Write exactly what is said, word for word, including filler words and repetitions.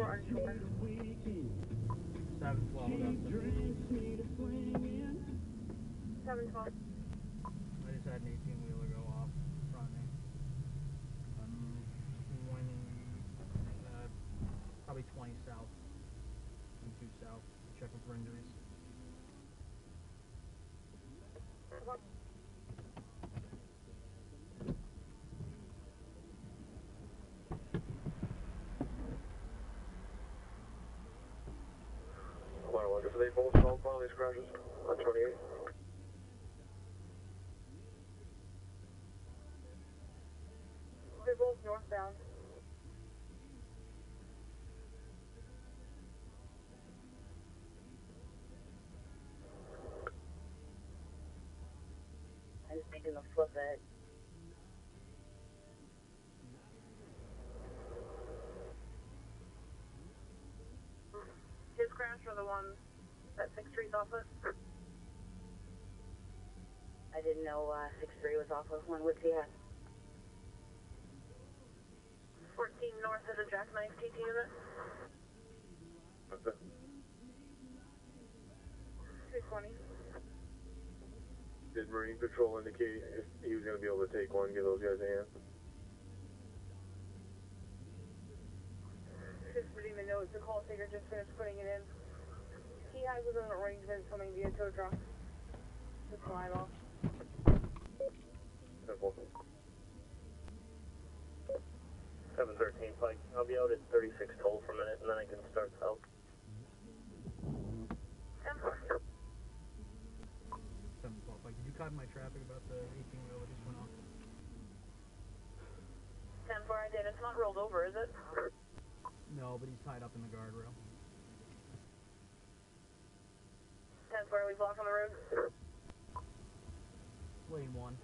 four on your seven twelve. seven twelve. I just had an eighteen wheeler go off front end. Um, twenty, uh, probably twenty south and two south. Checking for injuries. They both solved one of these crashes on twenty-eight. They're both northbound. I was making a flip it. His crash were the ones that six three's off of? I didn't know uh, six three was off of one. What's he at? fourteen north is a jackknife T T unit. Okay. three twenty. Did Marine Patrol indicate if he was going to be able to take one, give those guys a hand? Just didn't even know it's a call taker, just finished putting it in. He has an arrangement coming via tow truck. Just line off. seven thirteen Pike. I'll be out at thirty-six toll for a minute and then I can start south. seven twelve Pike. Did you caught my traffic about the eighteen wheeler just went off? ten four I did. It's not rolled over, is it? No, but he's tied up in the guardrail. ten four, we block on the road. Lane one.